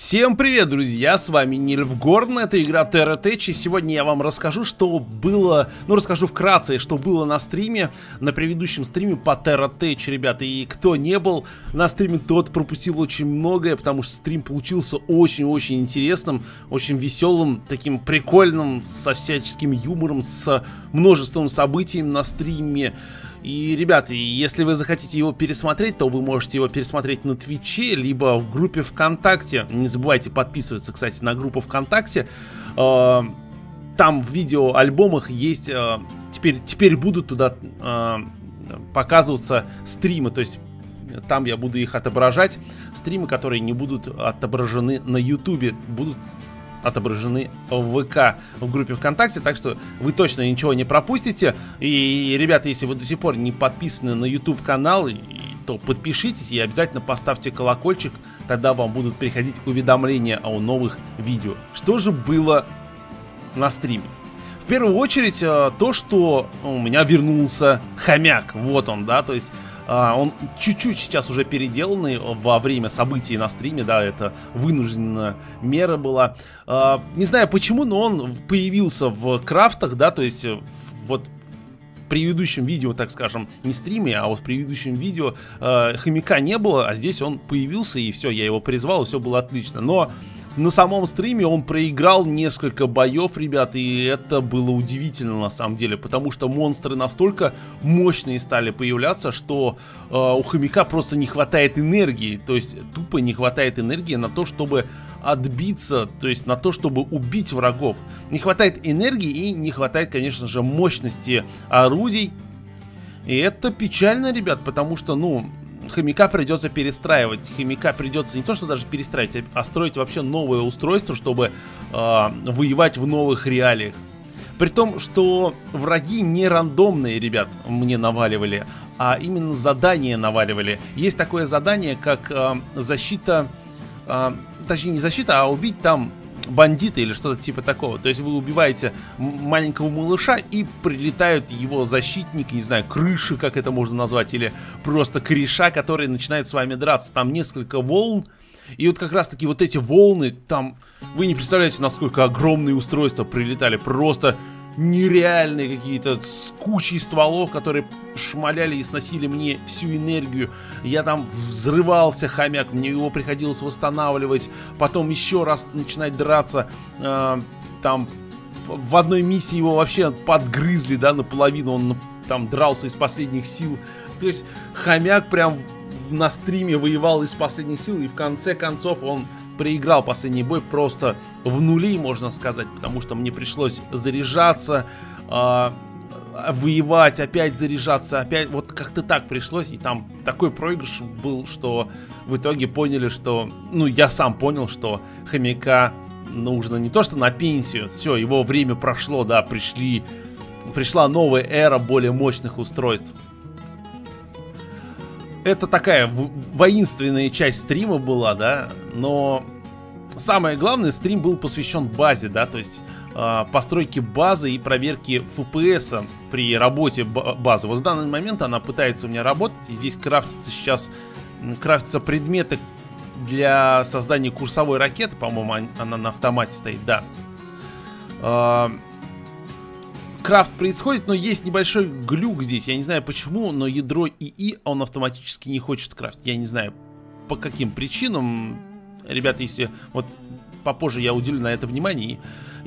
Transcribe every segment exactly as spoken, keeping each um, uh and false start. Всем привет, друзья, с вами Нильф Горн, это игра TerraTech, и сегодня я вам расскажу, что было, ну расскажу вкратце, что было на стриме, на предыдущем стриме по TerraTech, ребята, и кто не был на стриме, тот пропустил очень многое, потому что стрим получился очень-очень интересным, очень веселым, таким прикольным, со всяческим юмором, с множеством событий на стриме. И, ребята, если вы захотите его пересмотреть, то вы можете его пересмотреть на Твиче, либо в группе ВКонтакте. Не забывайте подписываться, кстати, на группу ВКонтакте. Там в видеоальбомах есть... Теперь, теперь будут туда показываться стримы, то есть там я буду их отображать. Стримы, которые не будут отображены на Ютубе, будут отображены в ВК, в группе ВКонтакте, так что вы точно ничего не пропустите. И, ребята, если вы до сих пор не подписаны на YouTube канал, то подпишитесь и обязательно поставьте колокольчик, тогда вам будут приходить уведомления о новых видео. Что же было на стриме? В первую очередь то, что у меня вернулся хомяк, вот он, да, то есть он чуть-чуть сейчас уже переделанный во время событий на стриме, да, это вынужденная мера была. Не знаю почему, но он появился в крафтах, да, то есть вот в предыдущем видео, так скажем, не стриме, а вот в предыдущем видео хомяка не было, а здесь он появился, и все, я его призвал, и все было отлично. Но на самом стриме он проиграл несколько боев, ребят, и это было удивительно на самом деле, потому что монстры настолько мощные стали появляться, что э, у хомяка просто не хватает энергии, то есть тупо не хватает энергии на то, чтобы отбиться, то есть на то, чтобы убить врагов. Не хватает энергии и не хватает, конечно же, мощности орудий, и это печально, ребят, потому что, ну... Хомяка придется перестраивать, хомяка придется не то что даже перестраивать, а строить вообще новое устройство, чтобы э, воевать в новых реалиях. При том, что враги не рандомные, ребят, мне наваливали, а именно задания наваливали. Есть такое задание, как э, защита, э, точнее не защита, а убить там бандита или что-то типа такого. То есть вы убиваете маленького малыша, и прилетают его защитники, не знаю, крыши, как это можно назвать, или просто кореша, которые начинают с вами драться. Там несколько волн, и вот как раз таки вот эти волны, там, вы не представляете, насколько огромные устройства прилетали. Просто нереальные какие-то с кучей стволов, которые шмаляли и сносили мне всю энергию. Я там взрывался, хомяк, мне его приходилось восстанавливать, потом еще раз начинать драться. э, Там в одной миссии его вообще подгрызли, да, наполовину. Он там дрался из последних сил. То есть хомяк прям на стриме воевал из последних сил, и в конце концов он проиграл последний бой просто в нули, можно сказать, потому что мне пришлось заряжаться, э, воевать, опять заряжаться, опять вот как-то так пришлось, и там такой проигрыш был, что в итоге поняли, что, ну, я сам понял, что хомяка нужно не то что на пенсию, все, его время прошло, да, пришли, пришла новая эра более мощных устройств. Это такая воинственная часть стрима была, да, но самое главное, стрим был посвящен базе, да, то есть э, постройке базы и проверке эф пи эс при работе базы. Вот в данный момент она пытается у меня работать, и здесь крафтится сейчас, крафтятся предметы для создания курсовой ракеты, по-моему, она на автомате стоит, да. Э, крафт происходит, но есть небольшой глюк здесь, я не знаю почему, но ядро ИИ, он автоматически не хочет крафтить, я не знаю по каким причинам, ребята, если, вот попозже я уделю на это внимание, и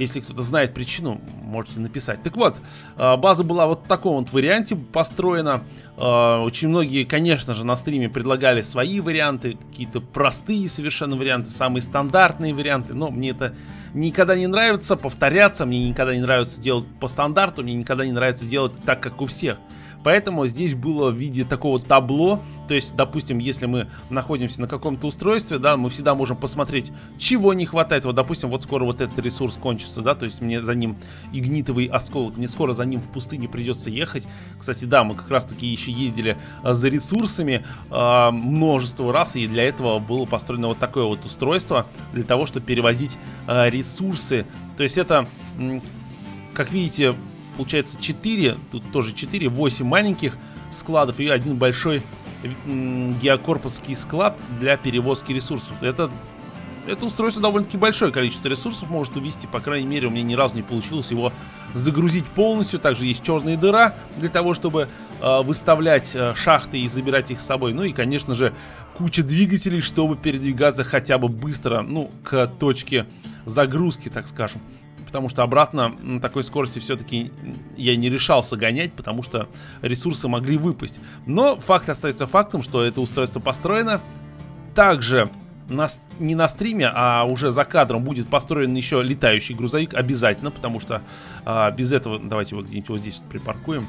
если кто-то знает причину, можете написать. Так вот, база была вот в таком вот варианте построена, очень многие, конечно же, на стриме предлагали свои варианты, какие-то простые совершенно варианты, самые стандартные варианты, но мне это... никогда не нравится повторяться, мне никогда не нравится делать по стандарту, мне никогда не нравится делать так, как у всех. Поэтому здесь было в виде такого табло, то есть, допустим, если мы находимся на каком-то устройстве, да, мы всегда можем посмотреть, чего не хватает. Вот, допустим, вот скоро вот этот ресурс кончится, да, то есть мне за ним игнитовый осколок, мне скоро за ним в пустыне придется ехать. Кстати, да, мы как раз-таки еще ездили за ресурсами э, множество раз, и для этого было построено вот такое вот устройство, для того, чтобы перевозить э, ресурсы. То есть это, как видите... Получается четыре, тут тоже четыре, восемь маленьких складов и один большой геокорпусский склад для перевозки ресурсов. Это это устройство довольно-таки большое количество ресурсов может увести, по крайней мере, у меня ни разу не получилось его загрузить полностью. Также есть черная дыра для того, чтобы э, выставлять э, шахты и забирать их с собой. Ну и, конечно же, куча двигателей, чтобы передвигаться хотя бы быстро, ну, к точке загрузки, так скажем. Потому что обратно на такой скорости все-таки я не решался гонять, потому что ресурсы могли выпасть. Но факт остается фактом, что это устройство построено. Также на, не на стриме, а уже за кадром будет построен еще летающий грузовик. Обязательно, потому что а, без этого... Давайте его где-нибудь вот здесь вот припаркуем.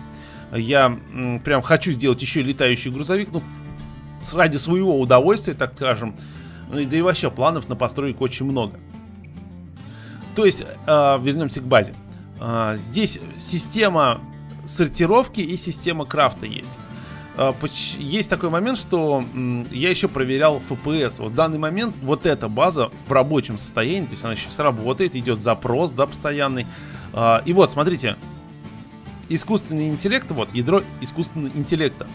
Я м, прям хочу сделать еще летающий грузовик. Ну, ради своего удовольствия, так скажем. Ну, и да и вообще планов на постройку очень много. То есть, э, вернемся к базе. э, Здесь система сортировки и система крафта есть. э, Есть такой момент, что э, я еще проверял эф пи эс. Вот в данный момент вот эта база в рабочем состоянии. То есть она сейчас работает, идет запрос, да, постоянный. э, И вот, смотрите. Искусственный интеллект, вот, ядро искусственного интеллекта.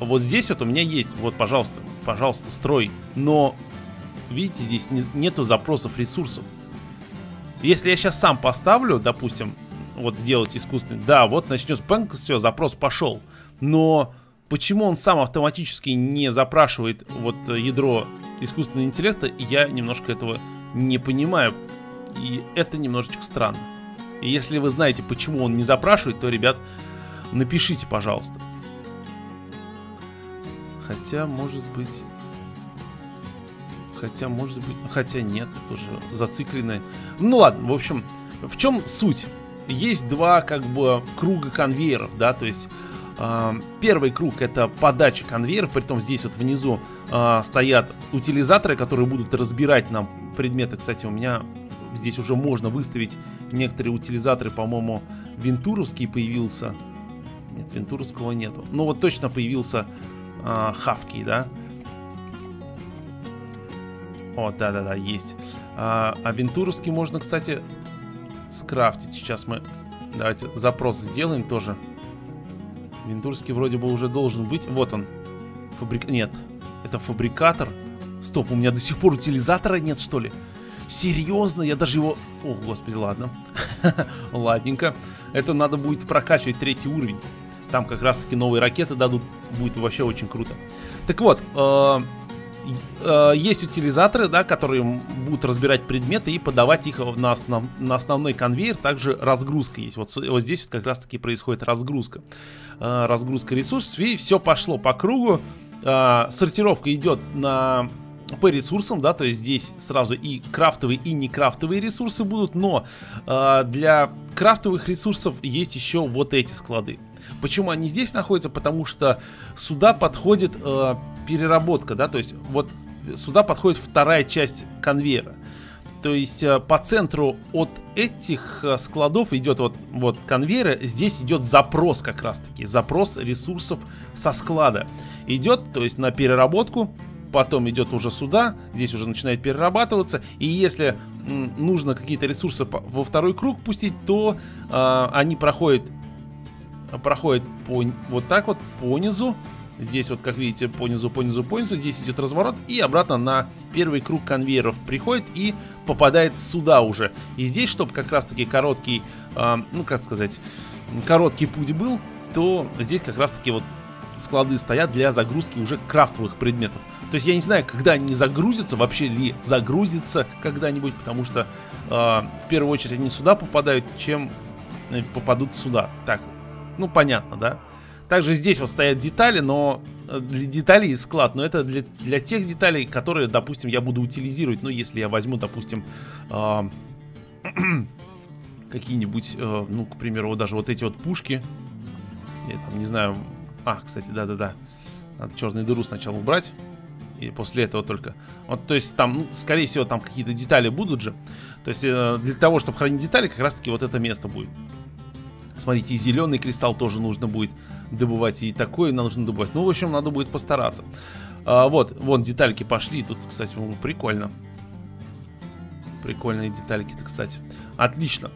Вот здесь вот у меня есть. Вот, пожалуйста, пожалуйста, строй. Но, видите, здесь не, нету запросов ресурсов. Если я сейчас сам поставлю, допустим, вот сделать искусственный, да, вот начнется пэнк, все, запрос пошел. Но почему он сам автоматически не запрашивает вот ядро искусственного интеллекта, я немножко этого не понимаю. И это немножечко странно. И если вы знаете, почему он не запрашивает, то, ребят, напишите, пожалуйста. Хотя, может быть... Хотя, может быть... Хотя нет, тоже зацикленное. Ну ладно, в общем, в чем суть? Есть два, как бы, круга конвейеров, да, то есть э, первый круг — это подача конвейеров, притом здесь вот внизу э, стоят утилизаторы, которые будут разбирать нам предметы. Кстати, у меня здесь уже можно выставить некоторые утилизаторы, по-моему, вентуровский появился. Нет, вентуровского нету. Ну вот точно появился э, Хавки, да. О, да-да-да, есть. А, а вентуровский можно, кстати, скрафтить. Сейчас мы... Давайте запрос сделаем тоже. Вентуровский вроде бы уже должен быть. Вот он. Фабрик... Нет, это фабрикатор. Стоп, у меня до сих пор утилизатора нет, что ли? Серьезно? Я даже его... О, господи, ладно. Ладненько. Это надо будет прокачивать третий уровень. Там как раз-таки новые ракеты дадут. Будет вообще очень круто. Так вот... Есть утилизаторы, да, которые будут разбирать предметы и подавать их на, основ, на основной конвейер. Также разгрузка есть. Вот, вот здесь вот как раз таки происходит разгрузка. Разгрузка ресурсов. И все пошло по кругу. Сортировка идет на, по ресурсам, да, то есть здесь сразу и крафтовые, и не крафтовые ресурсы будут. Но для крафтовых ресурсов есть еще вот эти склады. Почему они здесь находятся? Потому что сюда подходит э, переработка, да, то есть вот сюда подходит вторая часть конвейера. То есть э, по центру от этих э, складов идет вот, вот конвейер, здесь идет запрос как раз-таки, запрос ресурсов со склада. Идет, то есть на переработку, потом идет уже сюда, здесь уже начинает перерабатываться. И если м, нужно какие-то ресурсы во второй круг пустить, то э, они проходят... Проходит по, вот так вот, по низу. Здесь вот, как видите, по низу, по низу, по низу. Здесь идет разворот и обратно на первый круг конвейеров приходит и попадает сюда уже. И здесь, чтобы как раз-таки короткий, э, ну как сказать, короткий путь был, то здесь как раз-таки вот склады стоят для загрузки уже крафтовых предметов. То есть я не знаю, когда они загрузятся, вообще ли загрузятся когда-нибудь, потому что э, в первую очередь они сюда попадают, чем попадут сюда. Так. Ну, понятно, да? Также здесь вот стоят детали, но... Для деталей склад, но это для, для тех деталей, которые, допустим, я буду утилизировать. Ну, если я возьму, допустим, э, какие-нибудь, э, ну, к примеру, вот даже вот эти вот пушки. Я там не знаю... А, кстати, да-да-да. Надо черную дыру сначала убрать. И после этого только... Вот, то есть там, ну, скорее всего, там какие-то детали будут же. То есть э, для того, чтобы хранить детали, как раз-таки вот это место будет. Смотрите, и зеленый кристалл тоже нужно будет добывать, и такое нужно добывать. Ну, в общем, надо будет постараться. А, вот, вон детальки пошли. Тут, кстати, прикольно. Прикольные детальки-то, кстати. Отлично.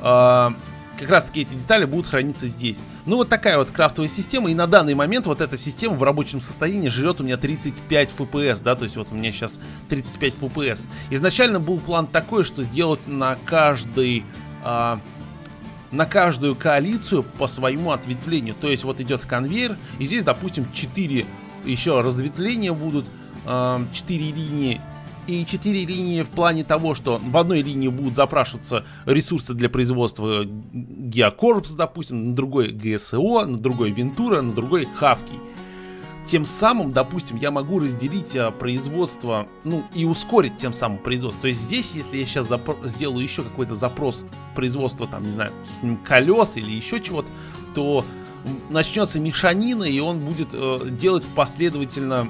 А, как раз таки эти детали будут храниться здесь. Ну вот такая вот крафтовая система, и на данный момент вот эта система в рабочем состоянии жрет у меня тридцать пять эф пи эс, да, то есть вот у меня сейчас тридцать пять эф пи эс. Изначально был план такой, что сделать на каждый... А, на каждую коалицию по своему ответвлению. То есть вот идет конвейер, и здесь, допустим, четыре еще разветвления будут, четыре линии. И четыре линии в плане того, что в одной линии будут запрашиваться ресурсы для производства Геокорпс, допустим, на другой ГСО, на другой Вентура, на другой Хавки. Тем самым, допустим, я могу разделить производство, ну, и ускорить тем самым производство. То есть здесь, если я сейчас сделаю еще какой-то запрос производства, там, не знаю, колес или еще чего-то, то начнется мешанина, и он будет э, делать последовательно,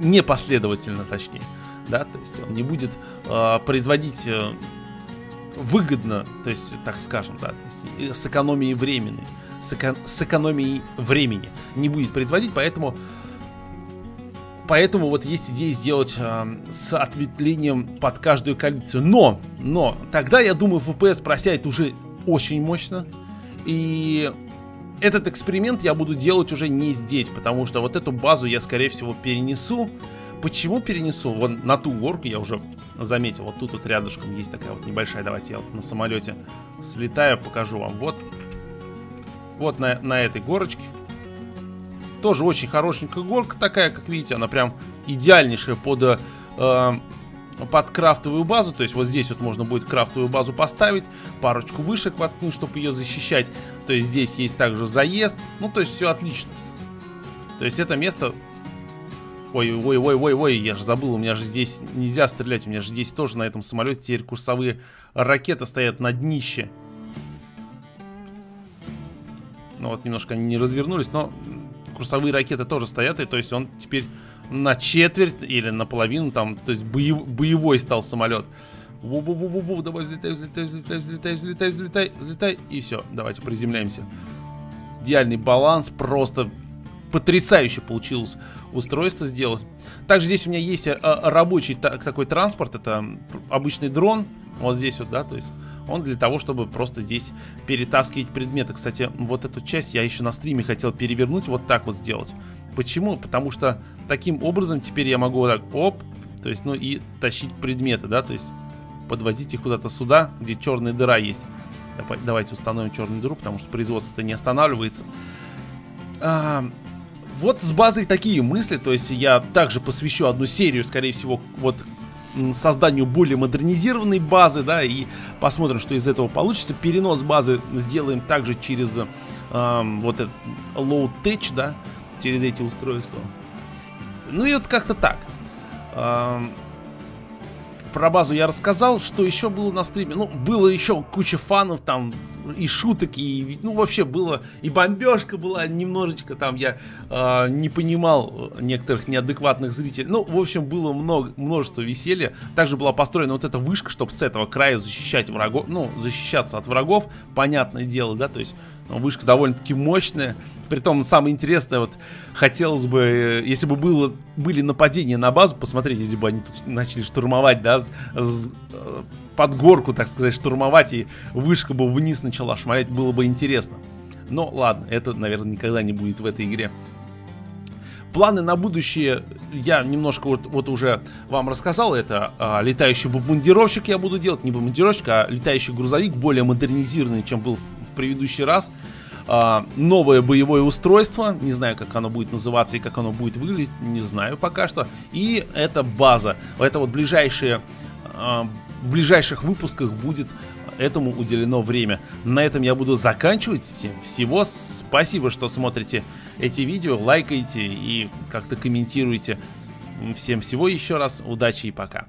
непоследовательно, точнее, да, то есть он не будет э, производить э, выгодно, то есть, так скажем, да, то есть, с экономией времени. С экономией времени не будет производить, поэтому поэтому вот есть идея сделать э, с ответвлением под каждую коалицию, но но тогда я думаю, эф пи эс просядет уже очень мощно, и этот эксперимент я буду делать уже не здесь, потому что вот эту базу я скорее всего перенесу. Почему перенесу? Вот на ту горку я уже заметил, вот тут вот рядышком есть такая вот небольшая, давайте я вот на самолете слетаю, покажу вам. Вот Вот на, на этой горочке. Тоже очень хорошенькая горка такая, как видите, она прям идеальнейшая под, э, под крафтовую базу. То есть вот здесь вот можно будет крафтовую базу поставить, парочку вышек воткнуть, чтобы ее защищать. То есть здесь есть также заезд. Ну, то есть все отлично. То есть это место... Ой-ой-ой-ой-ой, я же забыл, у меня же здесь нельзя стрелять. У меня же здесь тоже на этом самолете теперь курсовые ракеты стоят на днище. Ну вот немножко они не развернулись, но курсовые ракеты тоже стоят, и то есть он теперь на четверть или наполовину там, то есть боев, боевой стал самолет. Ву-ву-ву-ву-ву, давай взлетай, взлетай, взлетай, взлетай, взлетай, взлетай, взлетай, и все, давайте приземляемся. Идеальный баланс, просто потрясающе получилось устройство сделать. Также здесь у меня есть рабочий такой транспорт, это обычный дрон, вот здесь вот, да, то есть... Он для того, чтобы просто здесь перетаскивать предметы. Кстати, вот эту часть я еще на стриме хотел перевернуть, вот так вот сделать. Почему? Потому что таким образом теперь я могу вот так, оп, то есть, ну и тащить предметы, да, то есть подвозить их куда-то сюда, где черная дыра есть. Давайте установим черную дыру, потому что производство-то не останавливается. А, вот с базой такие мысли, то есть я также посвящу одну серию, скорее всего, вот созданию более модернизированной базы, да, и посмотрим, что из этого получится. Перенос базы сделаем также через э, вот этот лоу-тэч, да, через эти устройства. Ну и вот как-то так. Э, про базу я рассказал, что еще было на стриме. Ну, было еще куча фанов там, и шуток, и, ну, вообще было, и бомбежка была немножечко, там я э, не понимал некоторых неадекватных зрителей. Ну, в общем, было много, множество веселья. Также была построена вот эта вышка, чтобы с этого края защищать врагов, ну, защищаться от врагов, понятное дело, да, то есть ну, вышка довольно-таки мощная. Притом, самое интересное, вот, хотелось бы, если бы было, были нападения на базу, посмотреть, если бы они тут начали штурмовать, да, с, с, под горку, так сказать, штурмовать, и вышка бы вниз начала шмалять, было бы интересно. Но ладно, это, наверное, никогда не будет в этой игре. Планы на будущее я немножко вот, вот уже вам рассказал. Это а, летающий бомбардировщик я буду делать, не бомбардировщик, а летающий грузовик, более модернизированный, чем был в, в предыдущий раз. А, новое боевое устройство, не знаю, как оно будет называться и как оно будет выглядеть, не знаю пока что. И это база. Это вот ближайшие... А, в ближайших выпусках будет этому уделено время. На этом я буду заканчивать. Всего спасибо, что смотрите эти видео, лайкаете и как-то комментируете. Всем всего еще раз, удачи и пока.